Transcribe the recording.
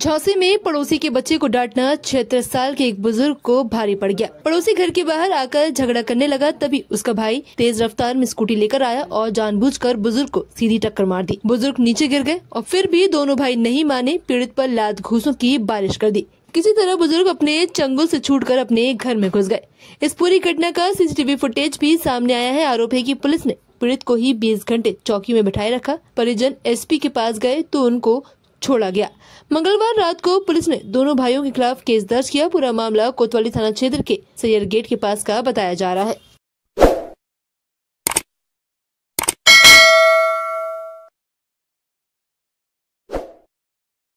झांसी में पड़ोसी के बच्चे को डांटना 76 साल के एक बुजुर्ग को भारी पड़ गया। पड़ोसी घर के बाहर आकर झगड़ा करने लगा, तभी उसका भाई तेज रफ्तार में स्कूटी लेकर आया और जानबूझकर बुजुर्ग को सीधी टक्कर मार दी। बुजुर्ग नीचे गिर गए और फिर भी दोनों भाई नहीं माने, पीड़ित पर लात घूसों की बारिश कर दी। किसी तरह बुजुर्ग अपने चंगुल से छूटकर अपने घर में घुस गए। इस पूरी घटना का सीसीटीवी फुटेज भी सामने आया है। आरोप है कि पुलिस ने पीड़ित को ही 20 घंटे चौकी में बिठाए रखा। परिजन एसपी के पास गए तो उनको छोड़ा गया। मंगलवार रात को पुलिस ने दोनों भाइयों के खिलाफ केस दर्ज किया। पूरा मामला कोतवाली थाना क्षेत्र के सैयर गेट के पास का बताया जा रहा है।